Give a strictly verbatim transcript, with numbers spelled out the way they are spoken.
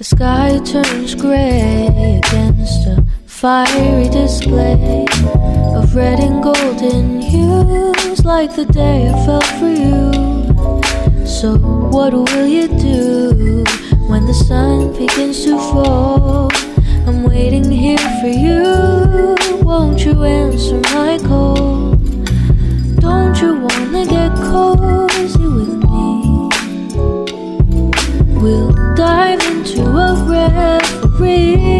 The sky turns grey against a fiery display of red and golden hues, like the day I fell for you. So what will you do when the sun begins to fall? I'm waiting here for you. Won't you answer my call? Don't you wanna get cozy with me? We'll dive into a reverie.